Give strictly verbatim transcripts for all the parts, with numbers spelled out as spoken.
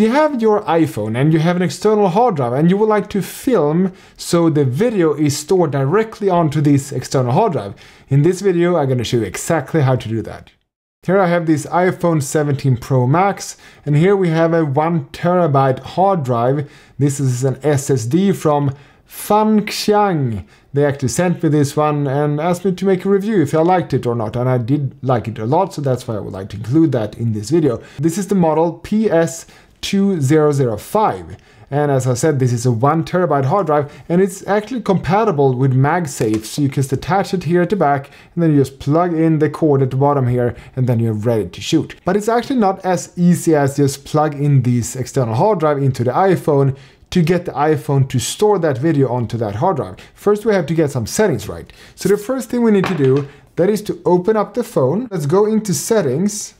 So you have your iPhone and you have an external hard drive and you would like to film, so the video is stored directly onto this external hard drive. In this video, I'm going to show you exactly how to do that. Here I have this iPhone seventeen Pro Max, and here we have a one terabyte hard drive. This is an S S D from Fanxiang. They actually sent me this one and asked me to make a review if I liked it or not, and I did like it a lot, so that's why I would like to include that in this video. This is the model P S two thousand five, and as I said, this is a one terabyte hard drive, and it's actually compatible with Magsafe, so you can attach it here at the back and then you just plug in the cord at the bottom here and then you're ready to shoot. But it's actually not as easy as just plug in this external hard drive into the iPhone to get the iPhone to store that video onto that hard drive. First, we have to get some settings right. So the first thing we need to do, that is to open up the phone. Let's go into settings,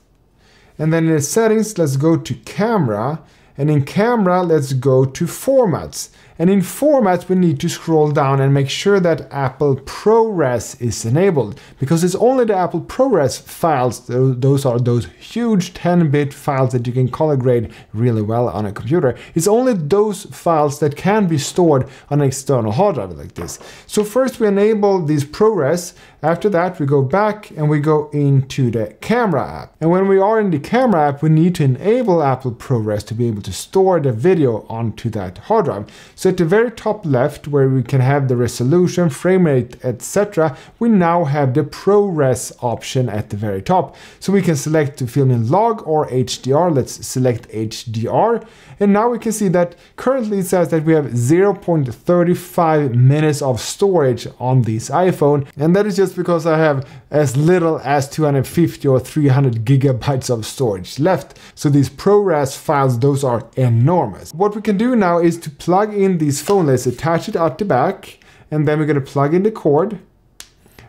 and then in the settings, let's go to camera, and in camera, let's go to formats. And in formats, we need to scroll down and make sure that Apple ProRes is enabled, because it's only the Apple ProRes files. Those are those huge ten bit files that you can color grade really well on a computer. It's only those files that can be stored on an external hard drive like this. So first we enable these ProRes. After that, we go back and we go into the camera app. And when we are in the camera app, we need to enable Apple ProRes to be able to store the video onto that hard drive. So at the very top left, where we can have the resolution, frame rate, et cetera, we now have the ProRes option at the very top. So we can select to film in log or H D R. Let's select H D R. And now we can see that currently it says that we have zero point three five minutes of storage on this iPhone. And that is just because I have as little as two hundred fifty or three hundred gigabytes of storage left. So these ProRes files, those are enormous. What we can do now is to plug in these phone, let's attach it at the back, and then we're going to plug in the cord.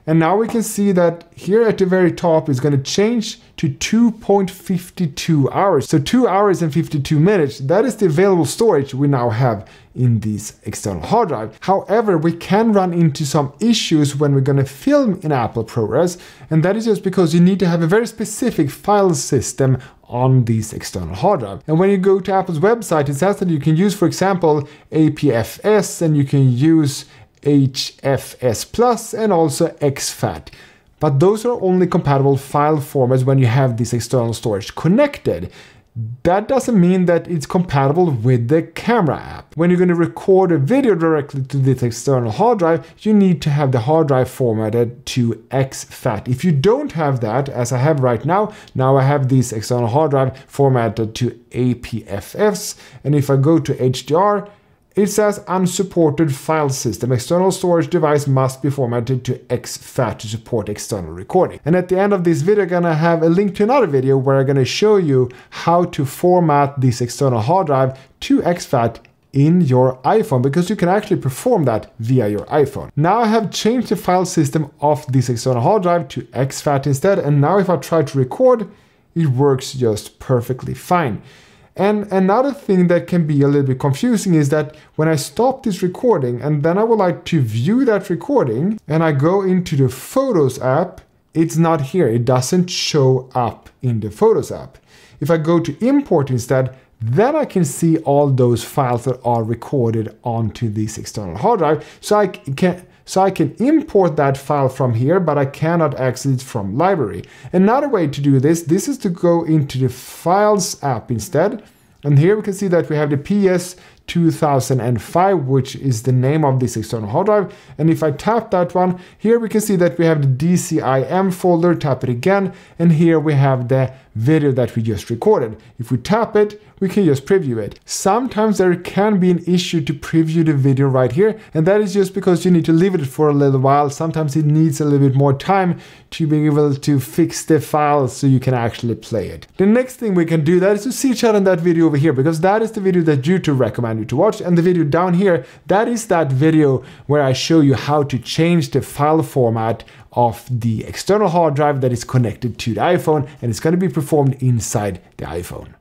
And now we can see that here at the very top is going to change to two point five two hours. So two hours and fifty-two minutes, that is the available storage we now have in this external hard drive. However, we can run into some issues when we're going to film in Apple ProRes, and that is just because you need to have a very specific file system on this external hard drive. And when you go to Apple's website, it says that you can use, for example, A P F S, and you can use H F S Plus, and also exFAT. But those are only compatible file formats when you have this external storage connected. That doesn't mean that it's compatible with the camera app. When you're going to record a video directly to this external hard drive, you need to have the hard drive formatted to exFAT. If you don't have that, as I have right now, now I have this external hard drive formatted to A P F S, and if I go to H D R, it says unsupported file system. External storage device must be formatted to exFAT to support external recording. And at the end of this video, I'm going to have a link to another video where I'm going to show you how to format this external hard drive to exFAT in your iPhone, because you can actually perform that via your iPhone. Now I have changed the file system of this external hard drive to exFAT instead. And now if I try to record, it works just perfectly fine. And another thing that can be a little bit confusing is that when I stop this recording and then I would like to view that recording and I go into the Photos app, it's not here. It doesn't show up in the Photos app. If I go to Import instead, then I can see all those files that are recorded onto this external hard drive. So I can So I can import that file from here, but I cannot access it from library. Another way to do this, this is to go into the Files app instead. And here we can see that we have the P S two thousand five, which is the name of this external hard drive. And if I tap that one, here we can see that we have the D C I M folder, tap it again. And here we have the video that we just recorded. If we tap it, we can just preview it. Sometimes there can be an issue to preview the video right here. And that is just because you need to leave it for a little while. Sometimes it needs a little bit more time to be able to fix the file so you can actually play it. The next thing we can do that is to see each other in that video over here, because that is the video that YouTube recommends you to watch. And the video down here, that is that video where I show you how to change the file format of the external hard drive that is connected to the iPhone, and it's going to be performed inside the iPhone.